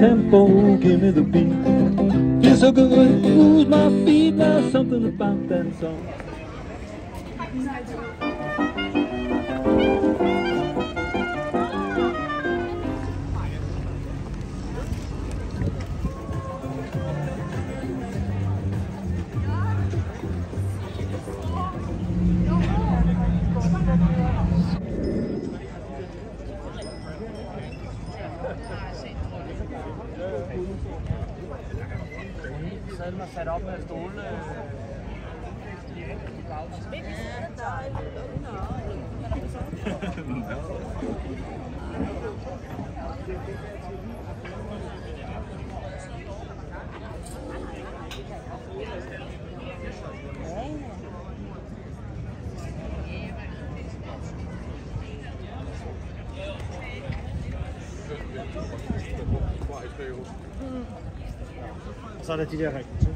tempo, give me the beat. Feel so good, lose my feet. There's something about that song. Så man sat op med stolene. Og så er der de der rigtige.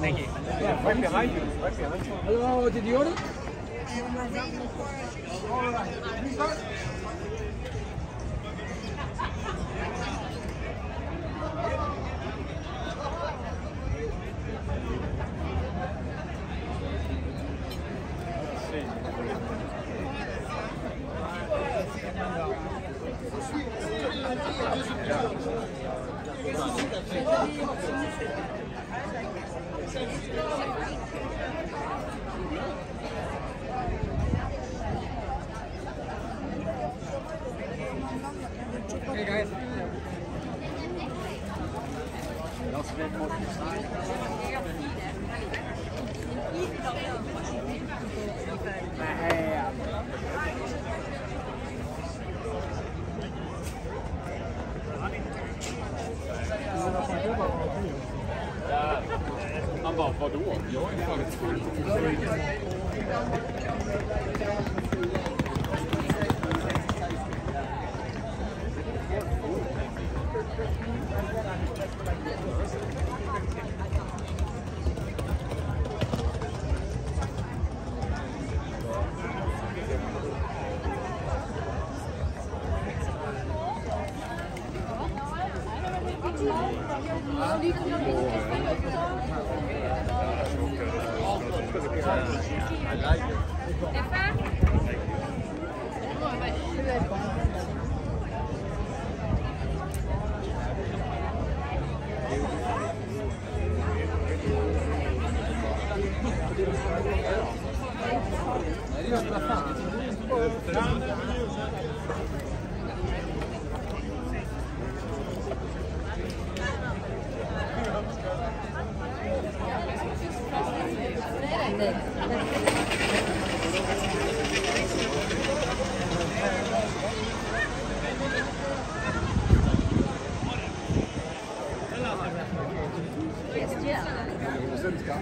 Thank you.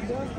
Thank you.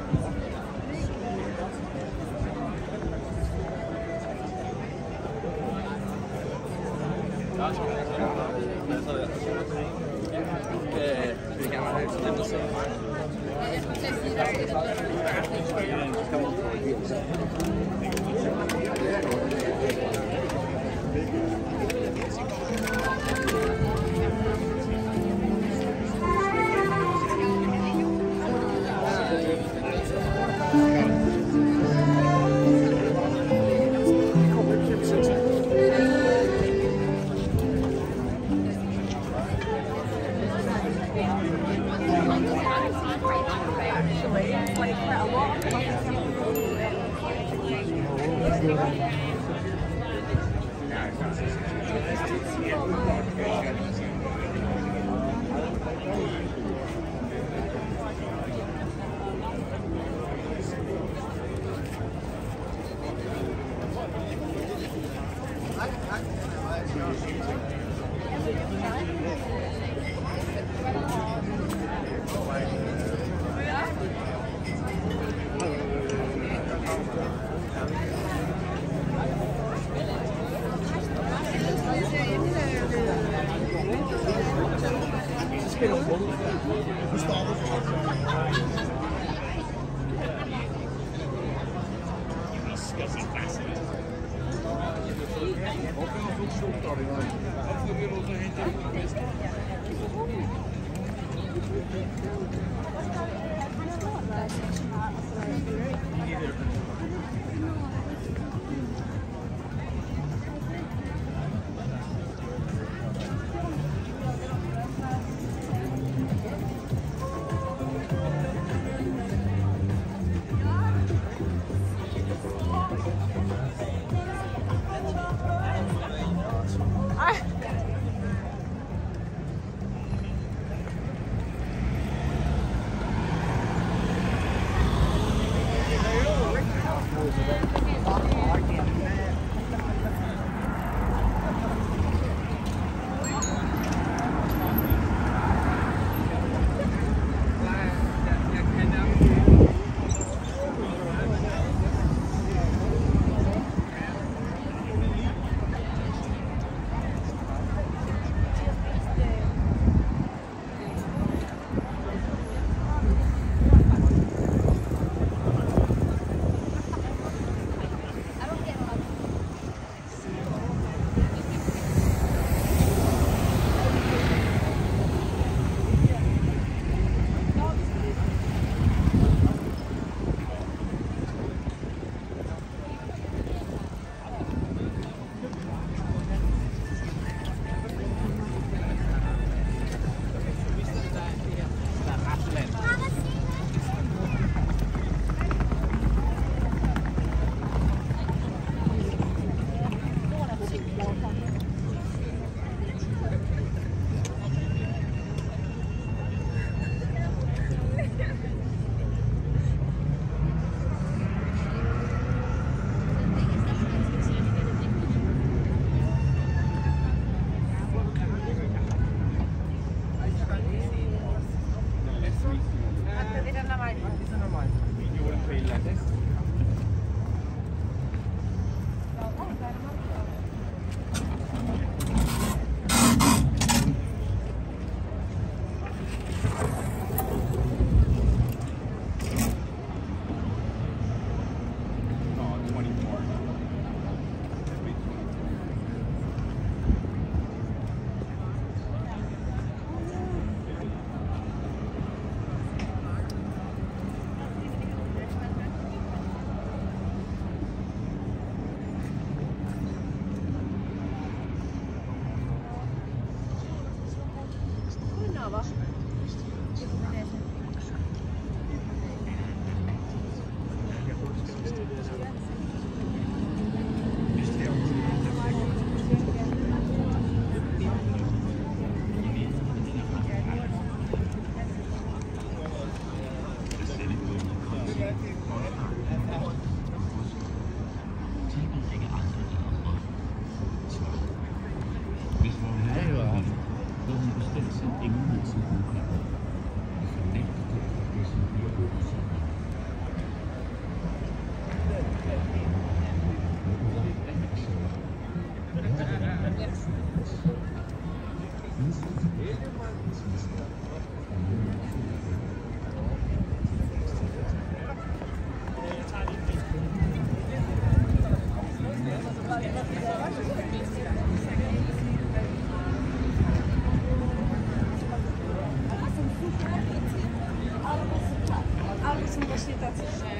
Ale są właśnie tacy, że...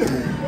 Then I don't know.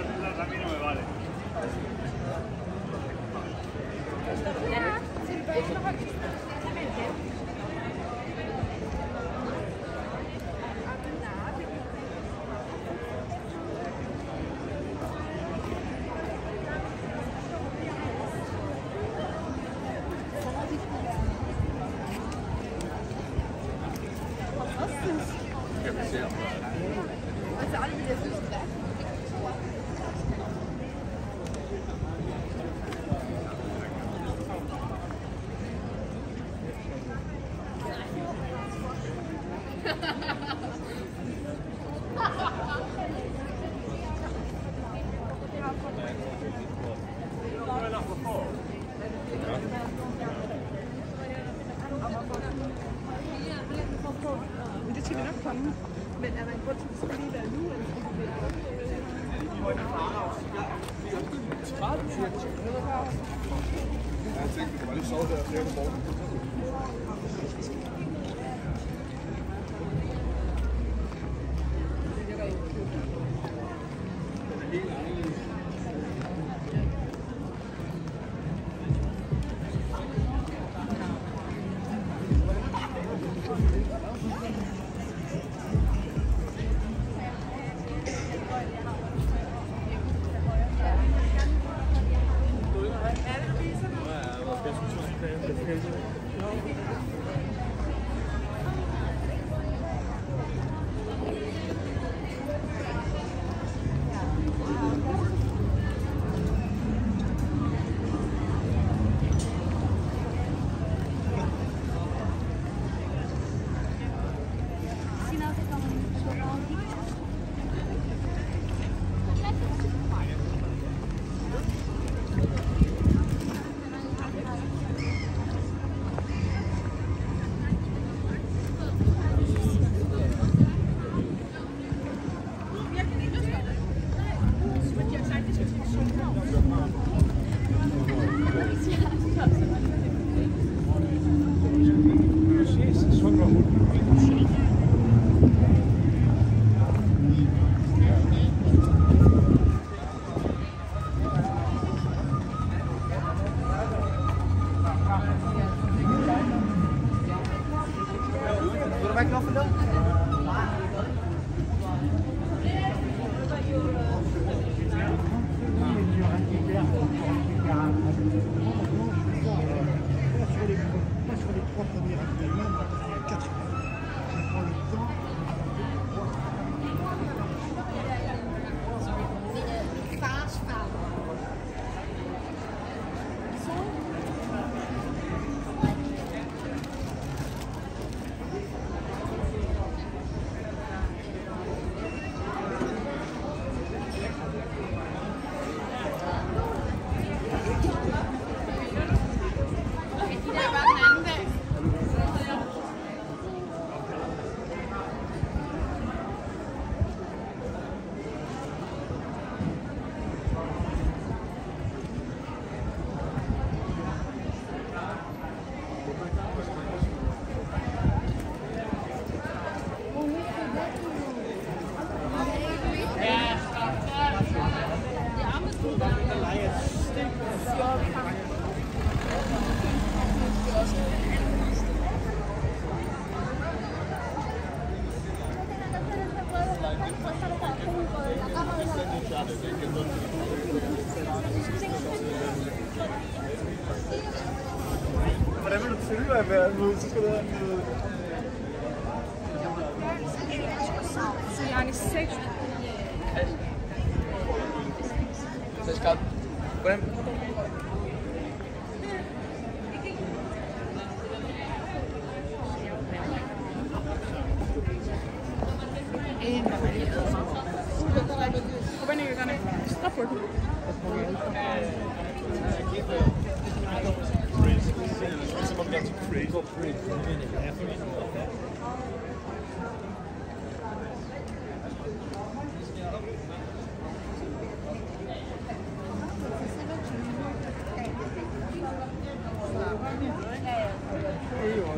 a mí no me vale. Hey, I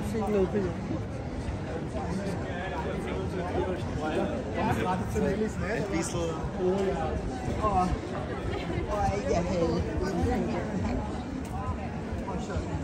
think no people. Ein bisschen. Oh ja. Oh. Oh ja, hey. Oh, schön.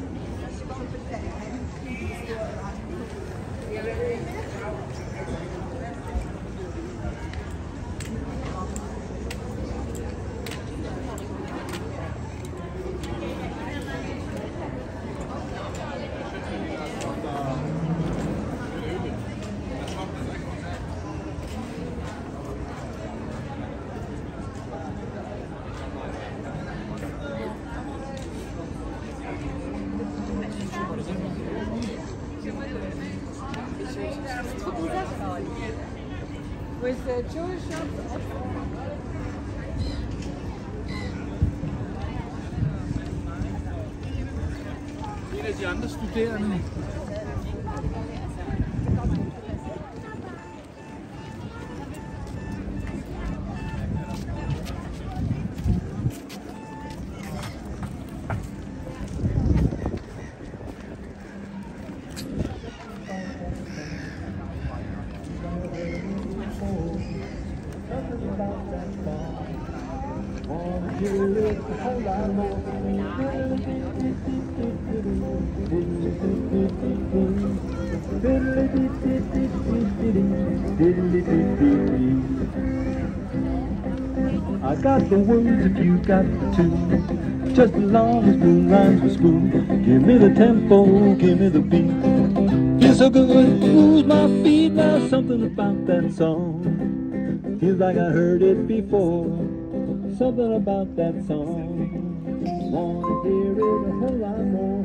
With the Jewish shops. En af de andre studerende. I got the words if you got the two, just as long as boom rhymes with spoon. Give me the tempo, give me the beat. Feel so good, moves my feet. Now something about that song, feels like I heard it before. Something about that song, wanna hear it a whole lot more.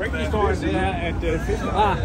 Breakhistorien, det er, at fisk har...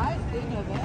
I think of it.